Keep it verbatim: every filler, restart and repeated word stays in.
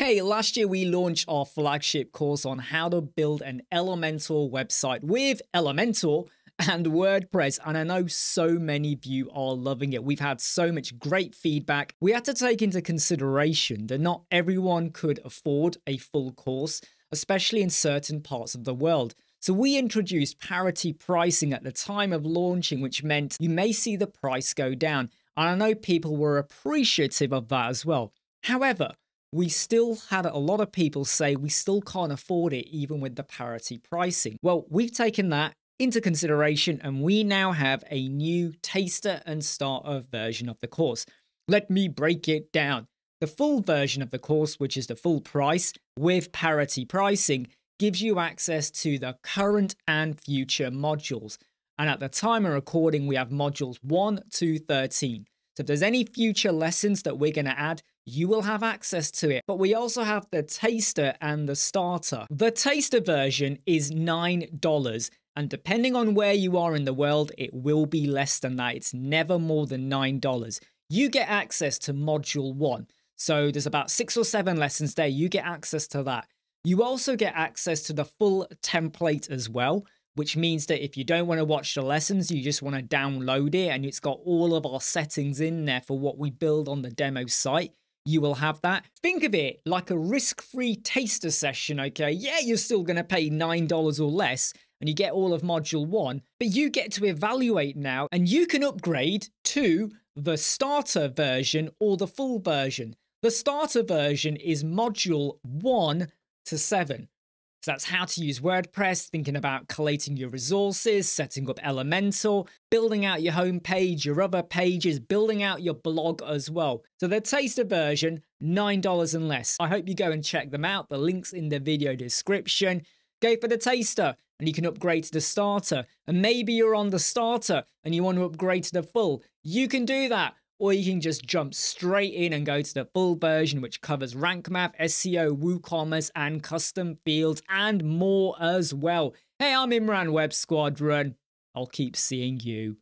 Hey, last year we launched our flagship course on how to build an Elementor website with Elementor and WordPress, and I know so many of you are loving it. We've had so much great feedback. We had to take into consideration that not everyone could afford a full course, especially in certain parts of the world. So we introduced parity pricing at the time of launching, which meant you may see the price go down. And I know people were appreciative of that as well. However, we still had a lot of people say we still can't afford it even with the parity pricing. Well, we've taken that into consideration and we now have a new taster and starter version of the course. Let me break it down. The full version of the course, which is the full price with parity pricing, gives you access to the current and future modules. And at the time of recording, we have modules one to thirteen. So if there's any future lessons that we're going to add, you will have access to it. But we also have the taster and the starter. The taster version is nine dollars. And depending on where you are in the world, it will be less than that. It's never more than nine dollars. You get access to module one. So there's about six or seven lessons there. You get access to that. You also get access to the full template as well, which means that if you don't want to watch the lessons, you just want to download it and it's got all of our settings in there for what we build on the demo site. You will have that. Think of it like a risk-free taster session, okay? Yeah, you're still going to pay nine dollars or less and you get all of module one, but you get to evaluate now and you can upgrade to the starter version or the full version. The starter version is module one to seven. So that's how to use WordPress, thinking about collating your resources, setting up Elementor, building out your homepage, your other pages, building out your blog as well. So the taster version, nine dollars and less. I hope you go and check them out. The link's in the video description. Go for the taster and you can upgrade to the starter. And maybe you're on the starter and you want to upgrade to the full. You can do that. Or you can just jump straight in and go to the full version, which covers Rank Math, S E O, WooCommerce, and custom fields, and more as well. Hey, I'm Imran Web Squadron. I'll keep seeing you